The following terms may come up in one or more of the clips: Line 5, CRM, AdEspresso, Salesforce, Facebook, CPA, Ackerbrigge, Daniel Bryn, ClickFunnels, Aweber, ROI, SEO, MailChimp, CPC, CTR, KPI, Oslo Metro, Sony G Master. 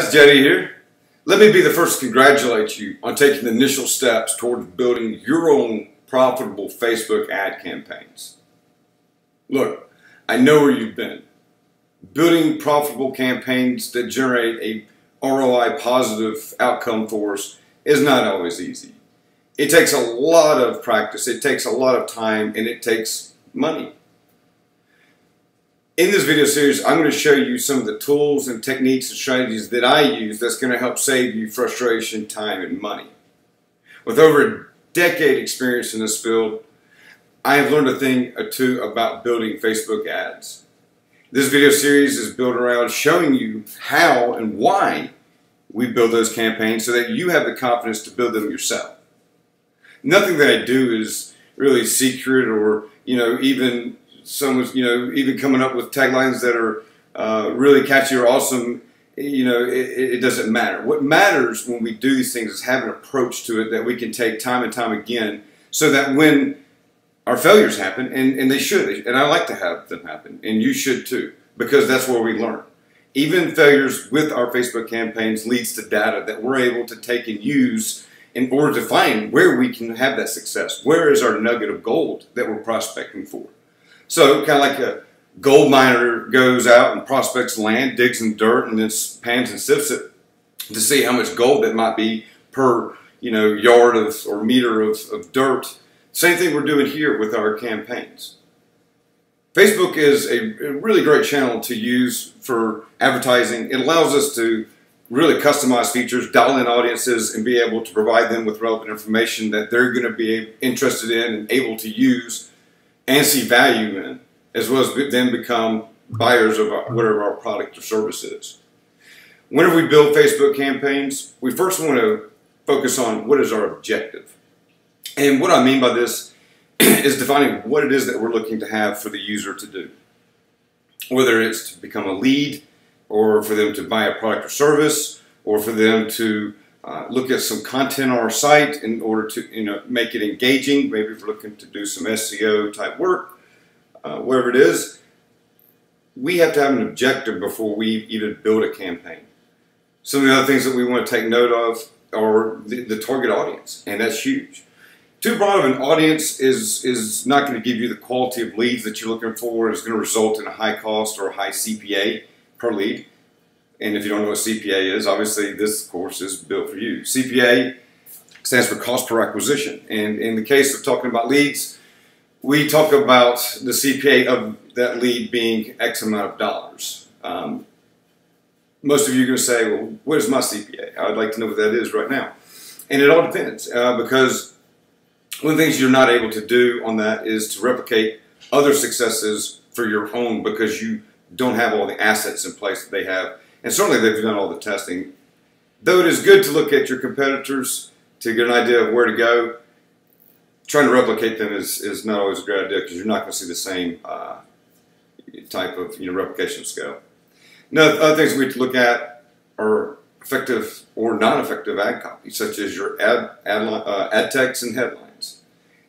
That's Jetty here. Let me be the first to congratulate you on taking the initial steps towards building your own profitable Facebook ad campaigns. Look, I know where you've been. Building profitable campaigns that generate a ROI positive outcome for us is not always easy. It takes a lot of practice, it takes a lot of time, and it takes money. In this video series, I'm going to show you some of the tools and techniques and strategies that I use that's going to help save you frustration, time, and money. With over a decade experience in this field, I have learned a thing or two about building Facebook ads. This video series is built around showing you how and why we build those campaigns so that you have the confidence to build them yourself. Nothing that I do is really secret or, even someone's, even coming up with taglines that are really catchy or awesome, it doesn't matter. What matters when we do these things is have an approach to it that we can take time and time again so that when our failures happen, and they should, and I like to have them happen, and you should too, because that's where we learn. Even failures with our Facebook campaigns leads to data that we're able to take and use in order to find where we can have that success. Where is our nugget of gold that we're prospecting for? So kind of like a gold miner goes out and prospects land, digs in dirt, and then pans and sifts it to see how much gold that might be per yard of or meter of dirt. Same thing we're doing here with our campaigns. Facebook is a really great channel to use for advertising. It allows us to really customize features, dial in audiences, and be able to provide them with relevant information that they're going to be interested in and able to use and see value in, as well as then become buyers of whatever our product or service is. Whenever we build Facebook campaigns, we first want to focus on what is our objective. And what I mean by this is defining what it is that we're looking to have for the user to do. Whether it's to become a lead, or for them to buy a product or service, or for them to look at some content on our site in order to make it engaging. Maybe if we're looking to do some SEO type work, whatever it is, we have to have an objective before we even build a campaign. Some of the other things that we want to take note of are the target audience, and that's huge. Too broad of an audience is not going to give you the quality of leads that you're looking for. It's going to result in a high cost or a high CPA per lead. And if you don't know what CPA is, obviously this course is built for you. CPA stands for cost per acquisition. And in the case of talking about leads, we talk about the CPA of that lead being X amount of dollars. Most of you are going to say, well, where's my CPA? I'd like to know what that is right now. And it all depends because one of the things you're not able to do on that is to replicate other successes for your own because you don't have all the assets in place that they have. And certainly they've done all the testing. Though it is good to look at your competitors to get an idea of where to go, trying to replicate them is not always a great idea because you're not going to see the same type of replication scale. Now, other things we need to look at are effective or non-effective ad copy, such as your ad text and headlines.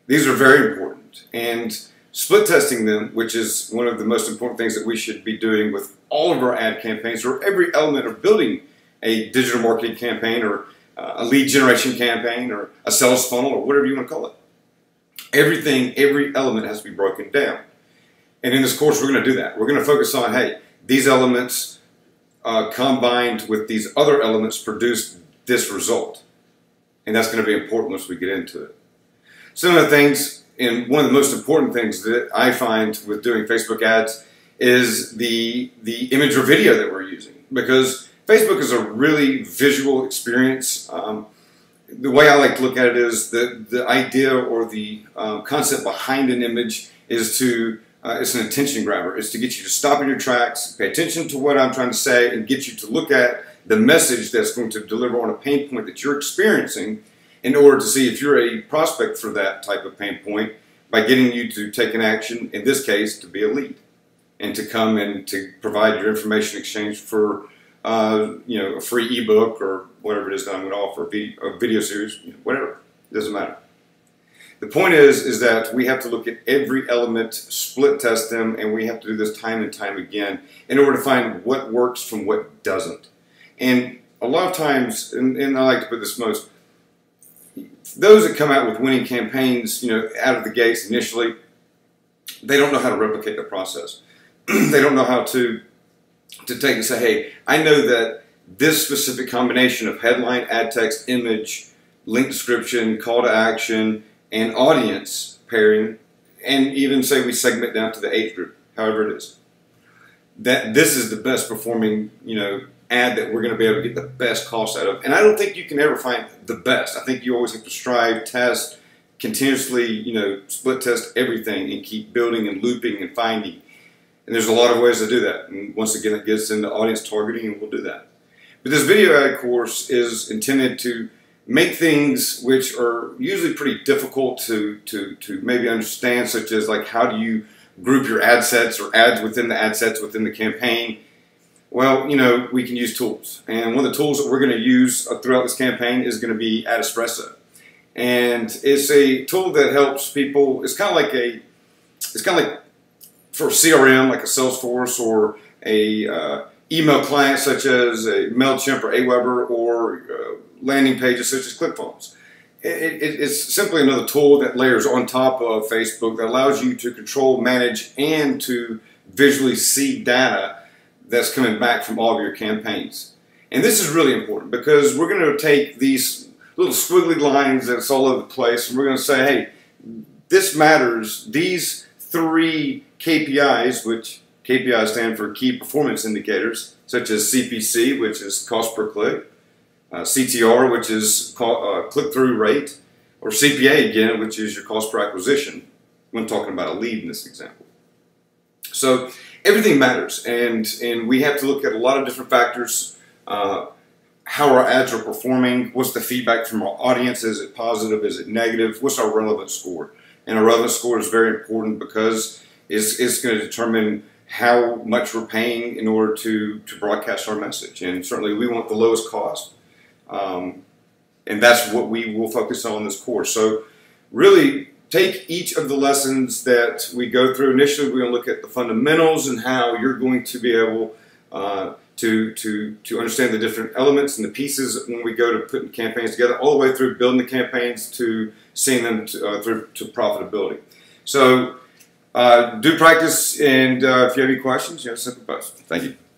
These are very important. And split testing them, which is one of the most important things that we should be doing with all of our ad campaigns or every element of building a digital marketing campaign or a lead generation campaign or a sales funnel or whatever you want to call it. Everything, every element has to be broken down. And in this course, we're going to do that. We're going to focus on, hey, these elements combined with these other elements produce this result. And that's going to be important once we get into it. Some of the things, and one of the most important things that I find with doing Facebook ads is the image or video that we're using, because Facebook is a really visual experience. The way I like to look at it is that the idea or the concept behind an image is to, it's an attention grabber. It's to get you to stop in your tracks, pay attention to what I'm trying to say, and get you to look at the message that's going to deliver on a pain point that you're experiencing in order to see if you're a prospect for that type of pain point by getting you to take an action, in this case, to be a lead and to come and to provide your information in exchange for a free ebook or whatever it is that I'm going to offer, a video series, whatever, it doesn't matter. The point is that we have to look at every element, split test them, and we have to do this time and time again in order to find what works from what doesn't. And a lot of times, and I like to put this most, those that come out with winning campaigns, you know, out of the gates initially, they don't know how to replicate the process. They don't know how to take and say, hey, I know that this specific combination of headline, ad text, image, link description, call to action, and audience pairing, and even say we segment down to the age group, however it is, that this is the best performing, you know, ad that we're going to be able to get the best cost out of. And I don't think you can ever find the best. I think you always have to strive, test, continuously, you know, split test everything and keep building and looping and finding. And there's a lot of ways to do that. And once again, it gets into audience targeting, and we'll do that. But this video ad course is intended to make things which are usually pretty difficult to maybe understand, such as like how do you group your ad sets or ads within the campaign. Well, you know, we can use tools. And one of the tools that we're going to use throughout this campaign is going to be AdEspresso. And it's a tool that helps people. It's kind of like for a CRM, like a Salesforce, or a email client such as a MailChimp or Aweber, or landing pages such as ClickFunnels. It's simply another tool that layers on top of Facebook that allows you to control, manage, and to visually see data that's coming back from all of your campaigns. And this is really important because we're going to take these little squiggly lines that's all over the place, and we're going to say, hey, this matters. These three KPIs, which KPIs stand for key performance indicators, such as CPC, which is cost per click, CTR, which is click-through rate, or CPA again, which is your cost per acquisition when talking about a lead in this example. So everything matters, and we have to look at a lot of different factors. How our ads are performing, what's the feedback from our audience, is it positive, is it negative, what's our relevant score? And our relevant score is very important because it's going to determine how much we're paying in order to broadcast our message. And certainly we want the lowest cost, and that's what we will focus on in this course. So really, take each of the lessons that we go through. Initially, we're going to look at the fundamentals and how you're going to be able to understand the different elements and the pieces when we go to putting campaigns together, all the way through building the campaigns to seeing them through to profitability. So do practice, and if you have any questions, you know, simply post. Thank you.